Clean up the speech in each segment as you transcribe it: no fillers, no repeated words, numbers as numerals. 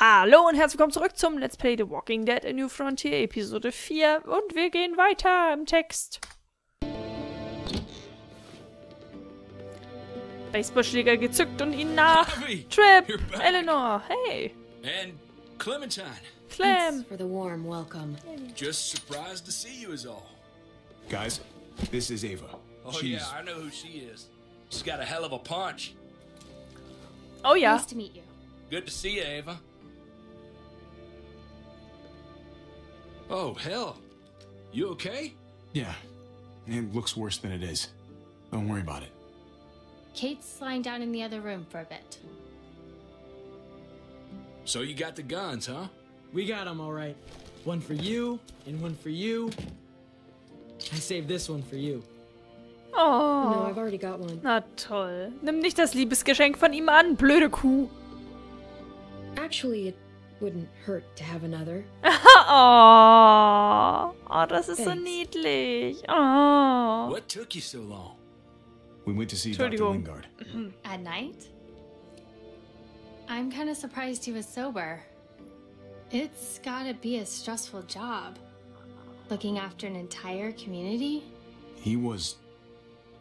Hallo und herzlich willkommen zurück zum Let's Play The Walking Dead A New Frontier Episode 4 und wir gehen weiter im Text. Baseballschläger gezückt und ihnen nach. Trip, Eleanor, hey. And Clementine. Clem. Thanks for the warm welcome. Just surprised to see you is all. Guys, this is Ava. Oh yeah, I know who she is. She's got a hell of a punch. Oh yeah. Nice to meet you. Good to see you, Ava. Oh, hell. You okay? Yeah. It looks worse than it is. Don't worry about it. Kate's lying down in the other room for a bit. So you got the guns, huh? We got them, all right. One for you, and one for you. I saved this one for you. Oh. No, I've already got one. Na toll. Nimm nicht das Liebesgeschenk von ihm an, blöde Kuh. Actually, it wouldn't hurt to have another. Oh, oh, das ist so niedlich. Oh. What took you so long? We went to see Dr. Lingard. At night? I'm kind of surprised he was sober. It's gotta be a stressful job. Looking after an entire community? He was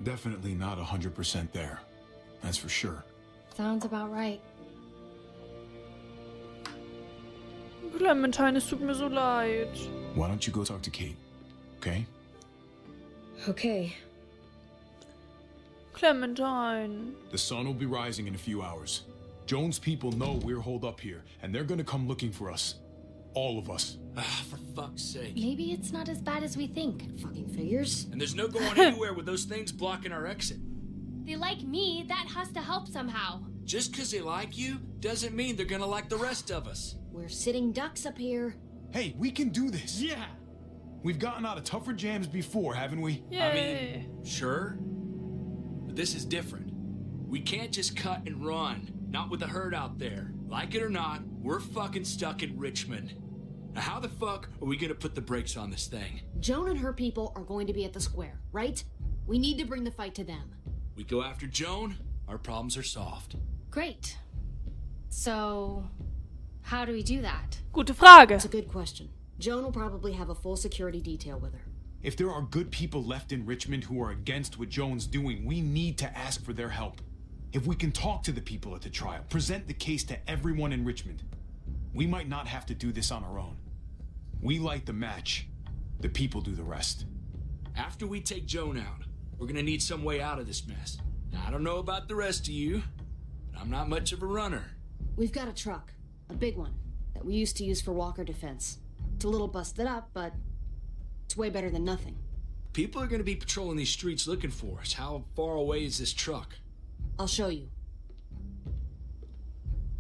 definitely not 100% there. That's for sure. Sounds about right. Clementine, es tut mir so leid. Why don't you go talk to Kate, okay? Okay. Clementine. The sun will be rising in a few hours. Joan's people know we're holed up here, and they're gonna come looking for us. All of us. Ah, for fuck's sake. Maybe it's not as bad as we think. Fucking figures. And there's no going anywhere with those things blocking our exit. They like me, that has to help somehow. Just because they like you doesn't mean they're gonna like the rest of us. We're sitting ducks up here. Hey, we can do this. Yeah. We've gotten out of tougher jams before, haven't we? Yeah. I mean, sure. But this is different. We can't just cut and run. Not with the herd out there. Like it or not, we're fucking stuck in Richmond. Now how the fuck are we gonna put the brakes on this thing? Joan and her people are going to be at the square, right? We need to bring the fight to them. We go after Joan, our problems are solved. Great. So... how do we do that? Gute Frage. That's a good question. Joan will probably have a full security detail with her. If there are good people left in Richmond who are against what Joan's doing, we need to ask for their help. If we can talk to the people at the trial, present the case to everyone in Richmond, we might not have to do this on our own. We light the match, the people do the rest. After we take Joan out, we're gonna need some way out of this mess. Now, I don't know about the rest of you, but I'm not much of a runner. We've got a truck. A big one, that we used to use for walker defense. It's a little busted up, but it's way better than nothing. People are gonna be patrolling these streets looking for us. How far away is this truck? I'll show you.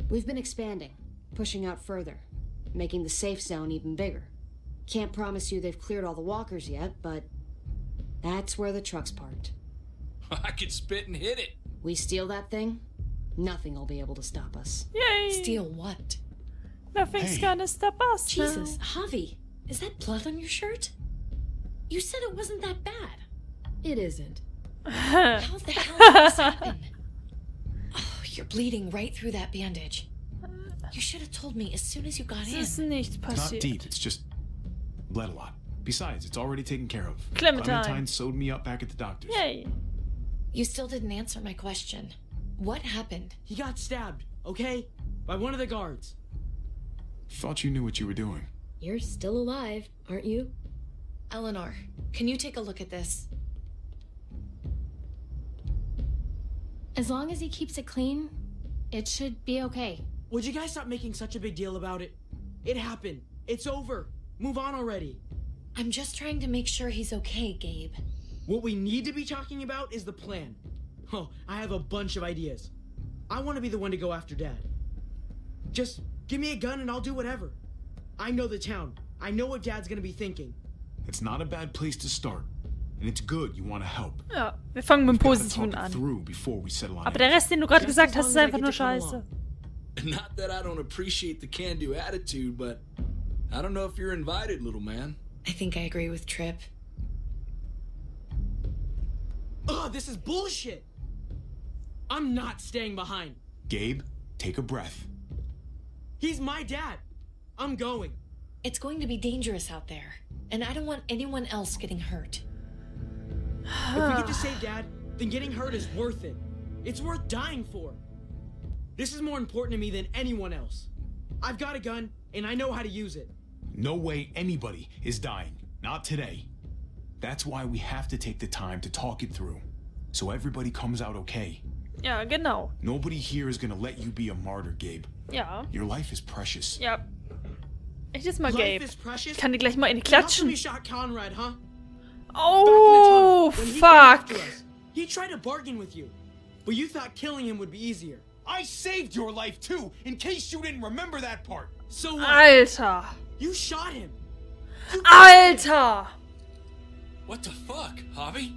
We've been expanding, pushing out further, making the safe zone even bigger. Can't promise you they've cleared all the walkers yet, but that's where the truck's parked. I could spit and hit it. We steal that thing? Nothing will be able to stop us. Yay! Steal what? Nothing's gonna stop us. Jesus, Javi, is that blood on your shirt? You said it wasn't that bad. It isn't. How the hell did this happen? Oh, you're bleeding right through that bandage. You should have told me as soon as you got in. It's not deep, it's just bled a lot. Besides, it's already taken care of. Clementine sewed me up back at the doctor's. Yay! You still didn't answer my question. What happened? He got stabbed, okay? By one of the guards. Thought you knew what you were doing. You're still alive, aren't you? Eleanor, can you take a look at this? As long as he keeps it clean, it should be okay. Would you guys stop making such a big deal about it? It happened. It's over. Move on already. I'm just trying to make sure he's okay, Gabe. What we need to be talking about is the plan. Oh, I have a bunch of ideas. I want to be the one to go after Dad. Just give me a gun and I'll do whatever. I know the town. I know what Dad's gonna be thinking. It's not a bad place to start. And it's good you want to help. Ja, wir fangen mit dem Positiven an. Aber der Rest, den du gerade gesagt hast, ist einfach nur scheiße. Not that I don't appreciate the can-do attitude, but I don't know if you're invited, little man. I think I agree with Tripp. Ugh, this is bullshit! I'm not staying behind. Gabe, take a breath. He's my dad. I'm going. It's going to be dangerous out there, and I don't want anyone else getting hurt. If we get to save Dad, then getting hurt is worth it. It's worth dying for. This is more important to me than anyone else. I've got a gun, and I know how to use it. No way anybody is dying. Not today. That's why we have to take the time to talk it through, so everybody comes out okay. Ja, genau. Nobody here is gonna let you be a martyr, Gabe. Ja. Your life is precious. Ja. Echtes Mal, Gabe. Ich kann dir gleich mal in die klatschen. Oh, fuck. He tried to bargain with you, but you thought killing him would be easier. I saved your life too, in case you didn't remember that part. So what? Alter. You shot him. Alter. What the fuck, Javi?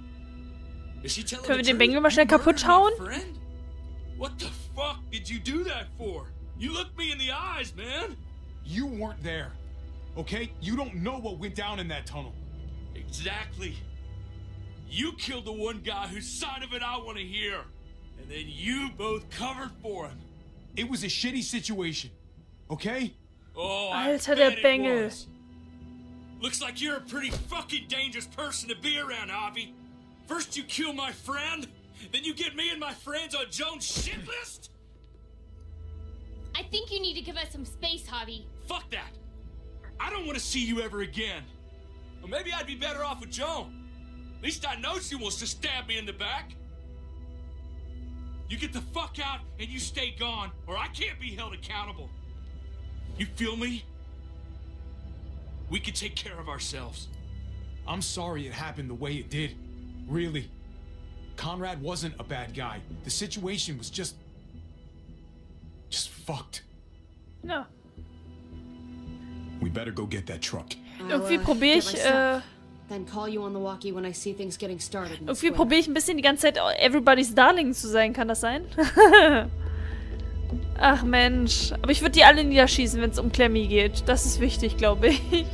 Is she telling? Können wir den Bengel mal schnell kaputt hauen? What the fuck did you do that for? You looked me in the eyes, man. You weren't there, okay? You don't know what went down in that tunnel. Exactly. You killed the one guy whose side of it I want to hear. And then you both covered for him. It was a shitty situation, okay? Oh, Alter, der Bengel. Looks like you're a pretty fucking dangerous person to be around, Javi. First you kill my friend, then you get me and my friends on Joan's shit list? I think you need to give us some space, Javi. Fuck that. I don't want to see you ever again. Well, maybe I'd be better off with Joan. At least I know she wants to stab me in the back. You get the fuck out and you stay gone, or I can't be held accountable. You feel me? We can take care of ourselves. I'm sorry it happened the way it did. Really. Conrad wasn't a bad guy. The situation was just fucked. No. We better go get that truck. Irgendwie probiere ich ein bisschen die ganze Zeit Everybody's Darling zu sein, kann das sein? Ach Mensch, aber ich würde die alle niederschießen, wenn es um Clemmy geht. Das ist wichtig, glaube ich.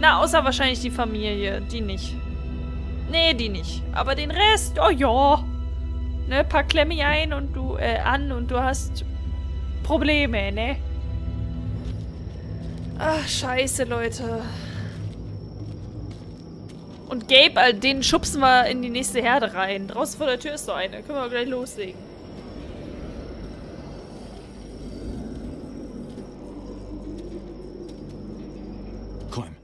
Na, außer wahrscheinlich die Familie, die nicht. Nee, die nicht, aber den Rest, oh ja. Ne, pack Clemmy ein und du an und du hast Probleme, ne? Ach, scheiße, Leute. Und Gabe, den schubsen wir in die nächste Herde rein. Draußen vor der Tür ist so eine. Können wir gleich loslegen. Clem,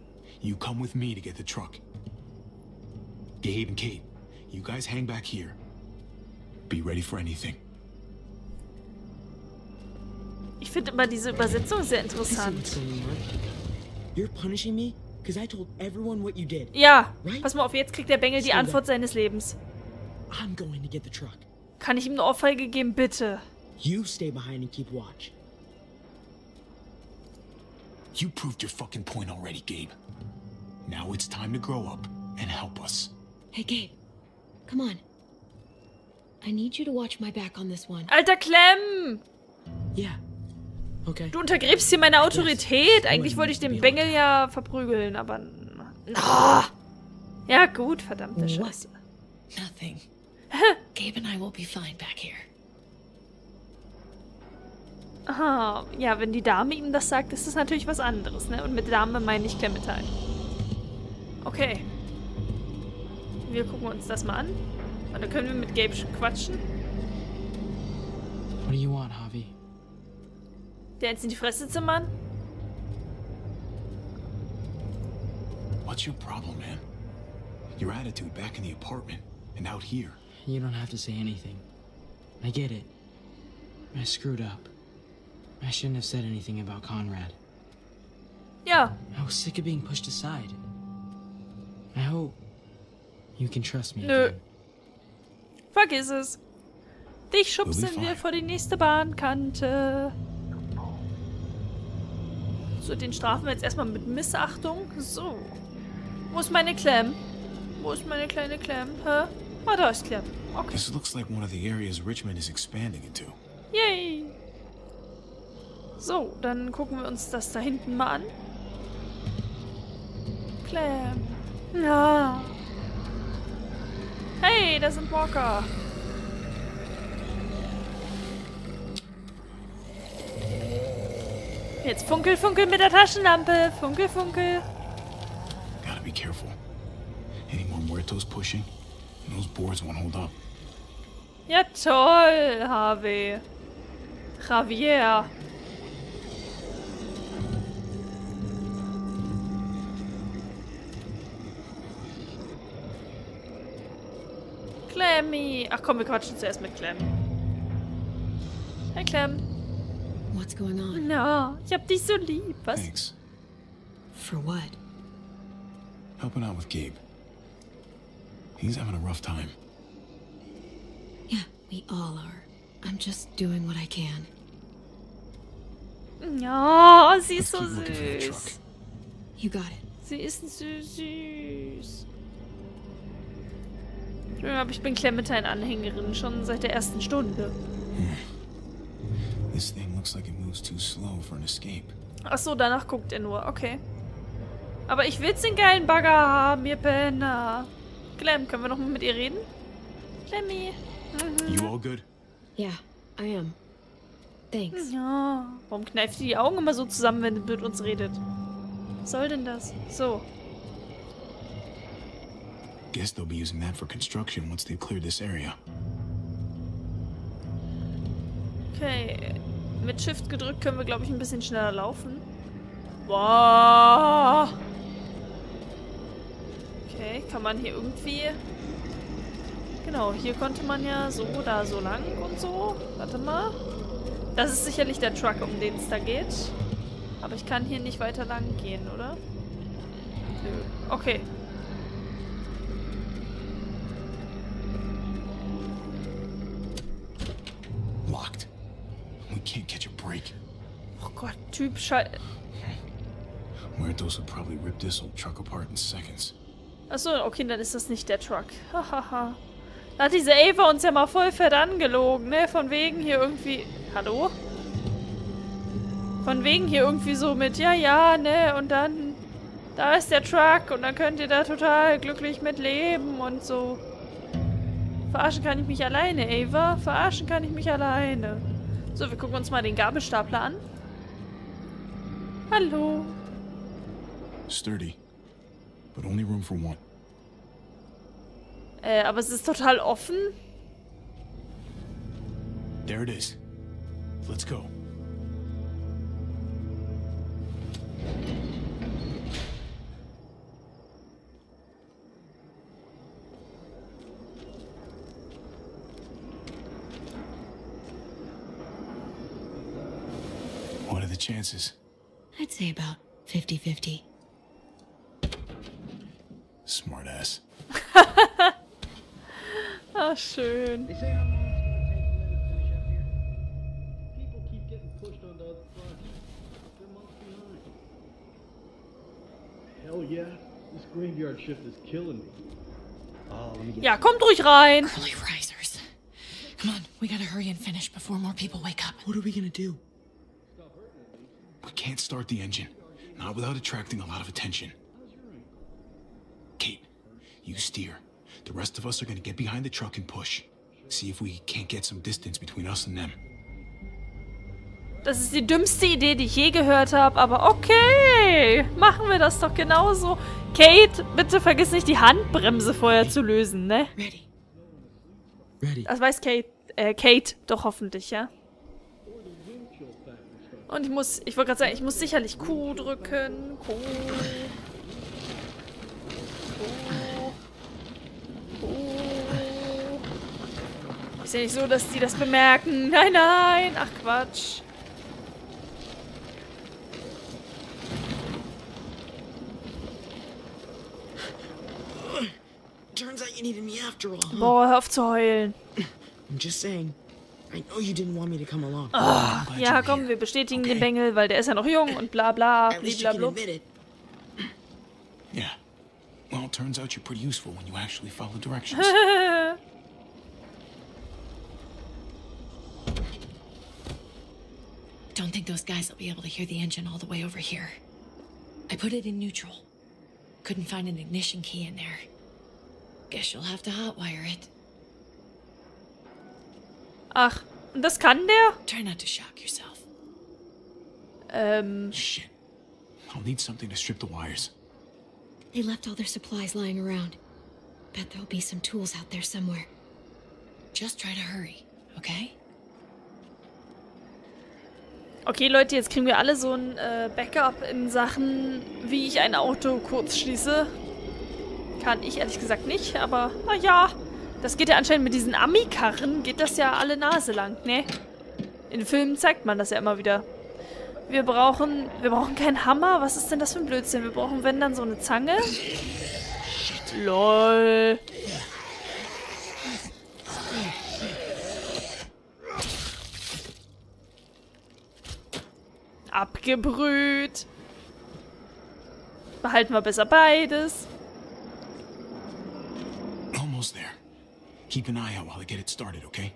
you come with me to get the truck. Gabe and Kate, you guys hang back here. Be ready for anything. Ich finde immer diese Übersetzung sehr interessant. Ja, pass mal auf, jetzt kriegt der Bengel die Antwort seines Lebens. Kann ich ihm eine Ohrfeige geben, bitte? You stay behind and keep watch. You proved your fucking point already, Gabe. Now it's time to grow up and help us. Hey, Gabe, come on. I need you to watch my back on this one. Alter, Clem! Ja. Yeah. Okay. Du untergräbst hier meine Autorität. Eigentlich wollte ich den Bengel ja verprügeln, aber... Oh. Ja gut, verdammte Scheiße. Nothing. Gabe and I will be fine back here. Aha, ja, wenn die Dame ihm das sagt, ist das natürlich was anderes, ne? Und mit Dame meine ich Clementine. Okay. Wir gucken uns das mal an. Und dann können wir mit Gabe schon quatschen. What do you want, Javi? Der jetzt in die Fresse zimmern? What's your problem, man? Your attitude back in the apartment and out here. You don't have to say anything. I get it. I screwed up. I shouldn't have said anything about Conrad. Yeah. I was sick of being pushed aside. I hope you can trust me. Nö. Vergiss es. Dich schubsen wir vor die nächste Bahnkante. So, den strafen wir jetzt erstmal mit Missachtung. So. Wo ist meine Clem? Wo ist meine kleine Clem? Hä? Ah, da ist Clem. Okay. This looks like one of the areas Richmond is expanding into. Yay! So, dann gucken wir uns das da hinten mal an. Clem. Ja. Hey, da sind Walker. Jetzt funkel, funkel mit der Taschenlampe. Funkel, funkel. Gotta be careful. Anyone Muertos pushing? And those boards won't hold up. Ja toll, Harvey. Javier. Clemmy. Ach komm, wir quatschen zuerst mit Clem. Hey Clem. What's going on? Na, ich hab dich so lieb. Was? Thanks. For what? Helping out with Gabe. He's having a rough time. Yeah, we all are. I'm just doing what I can. Oh, sie ist so süß. You got it. Sie ist so süß. Aber ich bin Clementine-Anhängerin schon seit der ersten Stunde. This thing looks like it moves too slow for an escape. Ach so, danach guckt er nur. Okay. Aber ich will's den geilen Bagger haben, ihr Penner. Clem, können wir noch mal mit ihr reden? Clemmy. You all good? Ja, yeah, I am. Thanks. Ja. Warum kneift die Augen immer so zusammen, wenn du mit uns redet? Was soll denn das? So. Guess they'll be using that for construction once they've cleared this area. Okay. Mit Shift gedrückt können wir, glaube ich, ein bisschen schneller laufen. Wow. Okay, kann man hier irgendwie... Genau, hier konnte man ja so da so lang und so. Warte mal. Das ist sicherlich der Truck, um den es da geht. Aber ich kann hier nicht weiter lang gehen, oder? Nö. Okay. Locked. We can't catch a break. Oh Gott, Typ Scheiße. Muertos would probably rip this old truck apart in seconds. Achso, okay, dann ist das nicht der Truck. Hahaha. Da hat diese Ava uns ja mal voll fett angelogen, ne? Von wegen hier irgendwie... Hallo? Von wegen hier irgendwie so mit, ja, ja, ne? Und dann... Da ist der Truck und dann könnt ihr da total glücklich mit leben und so. Verarschen kann ich mich alleine, Ava. Verarschen kann ich mich alleine. So, wir gucken uns mal den Gabelstapler an. Hallo. Sturdy. But only room for one. Aber es ist total offen. There it is. Let's go. What are the chances? I'd say about 50-50. Smart ass. Ach, schön. Ja, kommt ruhig rein. Early risers. Come on, we gotta hurry and finish before more people wake up. What are we gonna do? We can't start the engine, not without attracting a lot of attention. Kate, you steer. The rest of us are gonna get behind the truck and push. See if we can't get some distance between us and them. Das ist die dümmste Idee, die ich je gehört habe, aber okay. Machen wir das doch genauso. Kate, bitte vergiss nicht, die Handbremse vorher zu lösen, ne? Ready. Ready. Das weiß Kate, Kate doch hoffentlich, ja? Und ich wollte gerade sagen, ich muss sicherlich Q drücken. Q. Ist ja nicht so, dass die das bemerken. Nein, nein. Ach, Quatsch. Turns out you needed me after all. Boah, hör auf zu heulen. I'm just saying, I know you didn't want me to come along. Ja, komm, wir bestätigen den Bengel, weil der ist ja noch jung und bla bla blablabla. Yeah. Well, turns out you're pretty useful when you actually follow directions. Don't think those guys will be able to hear the engine all the way over here. I put it in neutral. Couldn't find an ignition key in there. Guess you'll have to hotwire it. Ach, das kann der? Try not to shock yourself. Shit. I'll need something to strip the wires. They left all their supplies lying around. Bet there'll be some tools out there somewhere. Just try to hurry, okay? Okay, Leute, jetzt kriegen wir alle so ein Backup in Sachen, wie ich ein Auto kurz schließe. Kann ich ehrlich gesagt nicht, aber naja. Das geht ja anscheinend mit diesen Ami-Karren, geht das ja alle Nase lang, ne? In Filmen zeigt man das ja immer wieder. Wir brauchen keinen Hammer. Was ist denn das für ein Blödsinn? Wir brauchen, wenn, dann so eine Zange. LOL. Abgebrüht. Behalten wir besser beides. Almost there. Keep an eye out while I get it started, okay?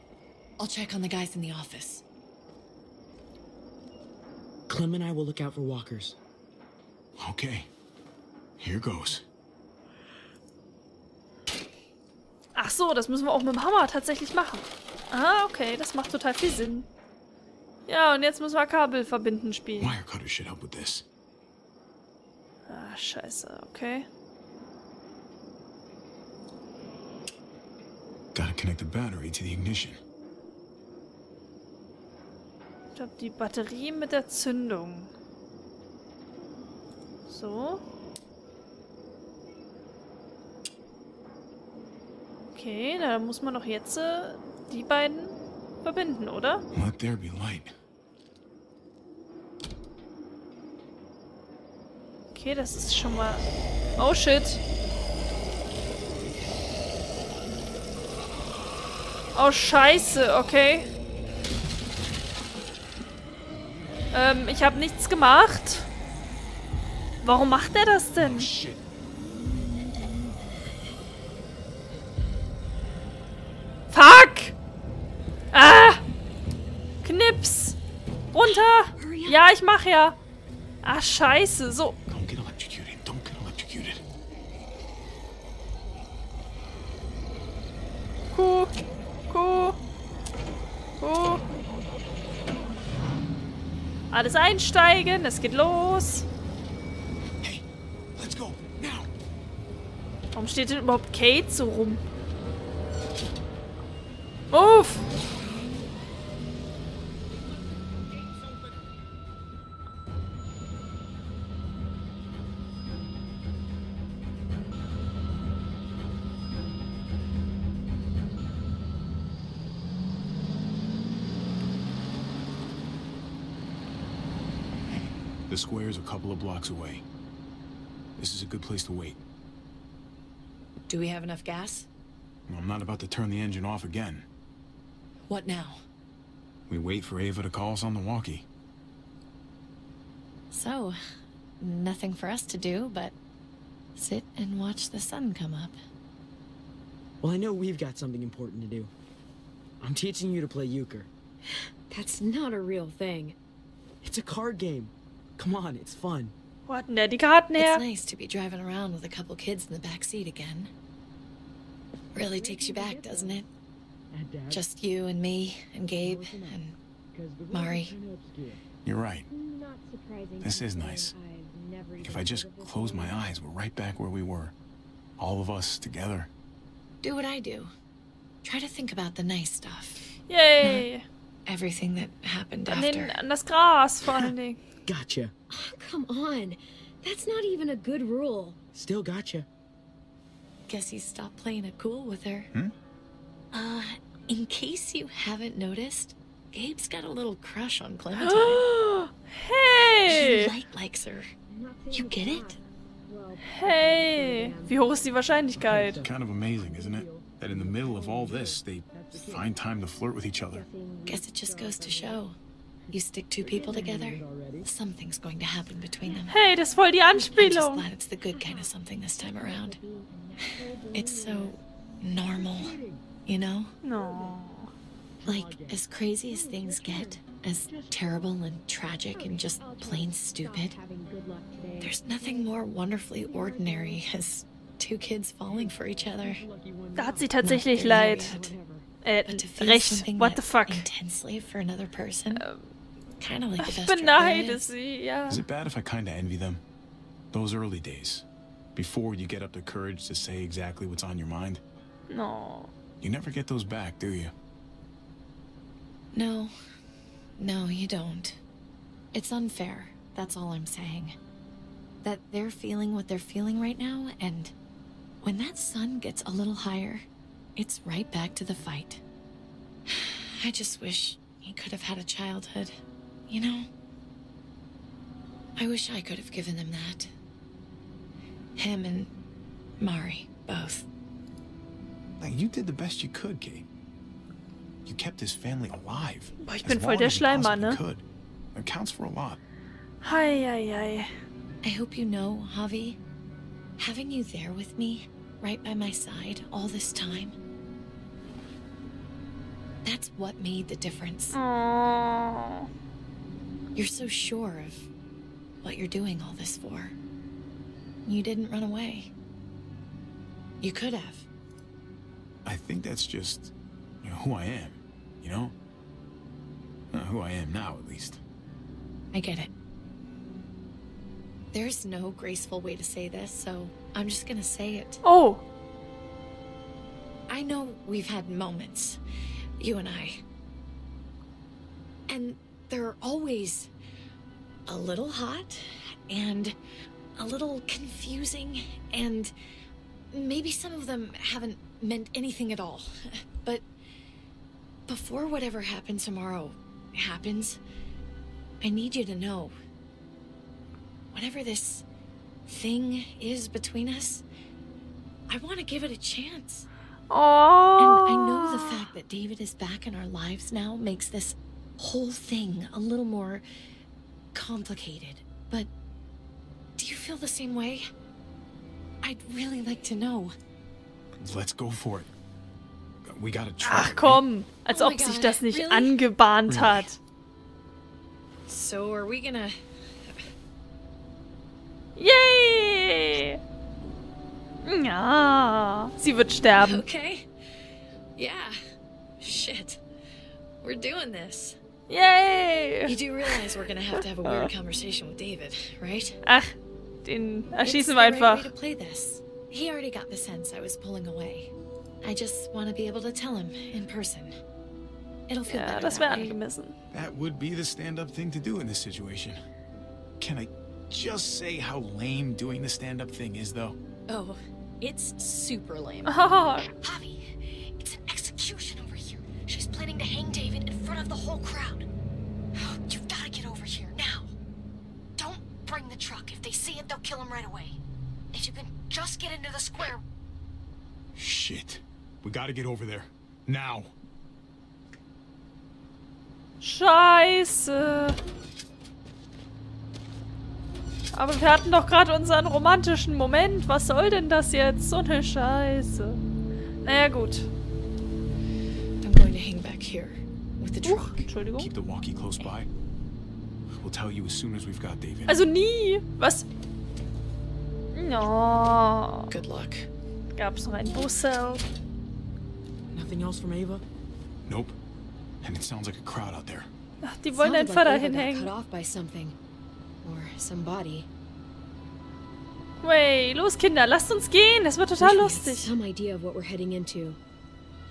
I'll check on the guys in the office. Clem and I will look out for walkers. Okay. Here goes. Ach so, das müssen wir auch mit dem Hammer tatsächlich machen. Ah, okay, das macht total viel Sinn. Ja, und jetzt müssen wir Kabel verbinden spielen. Wire cutter should help with this. Ah, scheiße, okay. Gotta connect the battery to the ignition. Ich glaube, die Batterie mit der Zündung. So. Okay, na, dann muss man doch jetzt die beiden verbinden, oder? Let there be light. Okay, das ist schon mal... Oh, shit. Oh, scheiße, okay. Ich habe nichts gemacht. Warum macht er das denn? Oh, shit. Fuck! Ah! Knips! Runter! Ja, ich mach ja. Ah, scheiße. So. Don't get electrocuted. Kuh. Alles einsteigen, es geht los. Hey, let's go now. Warum steht denn überhaupt Kate so rum? Uff! The square's a couple of blocks away. This is a good place to wait. Do we have enough gas? Well, I'm not about to turn the engine off again. What now? We wait for Ava to call us on the walkie. So, nothing for us to do but sit and watch the sun come up. Well, I know we've got something important to do. I'm teaching you to play Euchre. That's not a real thing. It's a card game. Come on, it's fun. What, Nadia Carter? It's nice to be driving around with a couple kids in the back seat again. Really takes you back, doesn't it? Just you and me and Gabe and Mari. You're right. This is nice. If I just close my eyes, we're right back where we were. All of us together. Do what I do. Try to think about the nice stuff. Yay! Everything that happened after. An das Gras, vor allen Dingen. Gotcha. Oh, come on. That's not even a good rule. Still gotcha. Guess he stopped playing it cool with her. Hmm? In case you haven't noticed, Gabe's got a little crush on Clementine. Hey! He likes her. You get it? Hey! Wie hoch ist die Wahrscheinlichkeit? It's kind of amazing, isn't it? That in the middle of all this, they find time to flirt with each other. Guess it just goes to show. You stick two people together, something's going to happen between them. Hey, das ist voll die Anspielung. I'm just glad it's the good kind of something this time around. It's so normal, you know? No. Like, as crazy as things get, as terrible and tragic and just plain stupid, there's nothing more wonderfully ordinary as two kids falling for each other. Da hat sie tatsächlich leid. Recht. What the fuck? Intensely for another person. kind of like the best. I beneide sie, yeah. Is it bad if I kind of envy them? Those early days, before you get up the courage to say exactly what's on your mind. No. You never get those back, do you? No. No, you don't. It's unfair. That's all I'm saying. That they're feeling what they're feeling right now, and when that sun gets a little higher, it's right back to the fight. I just wish he could have had a childhood, you know? I wish I could have given them that. Him and Mari, both. Now, you did the best you could, Kate. You kept his family alive. Boah, ich bin voll der Schleimmann, ne? It counts for a lot. Hi, hi, hi. I hope you know, Javi, having you there with me, right by my side, all this time, that's what made the difference. Aww. You're so sure of what you're doing all this for. You didn't run away. You could have. I think that's just, you know, who I am, you know? Not who I am now, at least. I get it. There's no graceful way to say this, so I'm just gonna say it. Oh! I know we've had moments, you and I. And they're always a little hot, and a little confusing, and maybe some of them haven't meant anything at all. But before whatever happens tomorrow happens, I need you to know. Whatever this thing is between us, I want to give it a chance. Oh. And I know the fact that David is back in our lives now makes this whole thing a little more complicated. But do you feel the same way? I'd really like to know. Let's go for it. We gotta try. Ach komm, als ob sich das nicht really? Angebahnt really? Hat. So are we gonna... Yay! Ja, sie wird sterben. Okay. Yeah. Shit. We're doing this. Yay! You do realize we're gonna have to have a weird conversation with David, right? Ach, den erschießen wir einfach. It's the right way to play this. He already got the sense I was pulling away. I just want to be able to tell him in person. It'll feel better. Ja, das wäre angemessen. That would be the stand-up thing to do in this situation. Can I just say how lame doing the stand-up thing is, though? Oh, it's super lame. Javi, it's an execution over here. She's planning to hang David in front of the whole crowd. You've got to get over here now. Don't bring the truck. If they see it, they'll kill him right away. If you can just get into the square. Shit. We got to get over there. Now. Scheiße. Aber wir hatten doch gerade unseren romantischen Moment. Was soll denn das jetzt? So eine Scheiße. Naja, gut. I'm going to hang back here with the truck. Entschuldigung. Keep the walkie close by. We'll tell you as soon as we've got David. Also nie. Was? No. Good luck. Gab's noch einen Bussel? Nothing else from Ava? Nope. And it sounds like a crowd out there. Ach, die wollen einen Vater hinhängen. Or somebody. Way, los Kinder, lasst uns gehen. Das wird total lustig. Some idea of what we're heading into.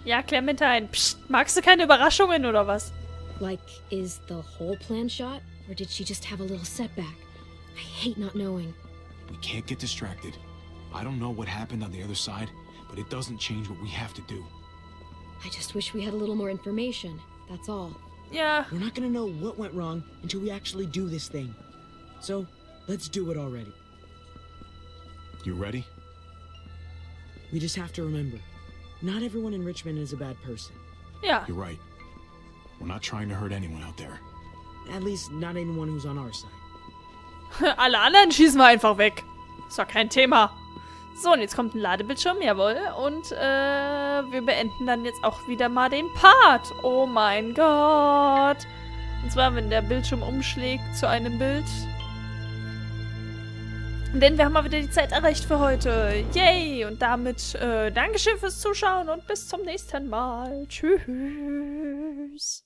Ja, Clementine, psst, magst du keine Überraschungen oder was? Like, is the whole plan shot, or did she just have a little setback? I hate not knowing. We can't get distracted. I don't know what happened on the other side, but it doesn't change what we have to do. I just wish we had a little more information. That's all. Yeah. We're not gonna know what went wrong until we actually do this thing. So, let's do it already. You ready? We just have to remember, not everyone in Richmond is a bad person. Yeah. You're right. We're not trying to hurt anyone out there. At least not anyone who's on our side. Alle anderen schießen wir einfach weg. Ist doch kein Thema. So, und jetzt kommt ein Ladebildschirm, jawohl. Und wir beenden dann jetzt auch wieder mal den Part. Oh mein Gott. Und zwar, wenn der Bildschirm umschlägt zu einem Bild. Denn wir haben mal wieder die Zeit erreicht für heute. Yay! Und damit Dankeschön fürs Zuschauen und bis zum nächsten Mal. Tschüss!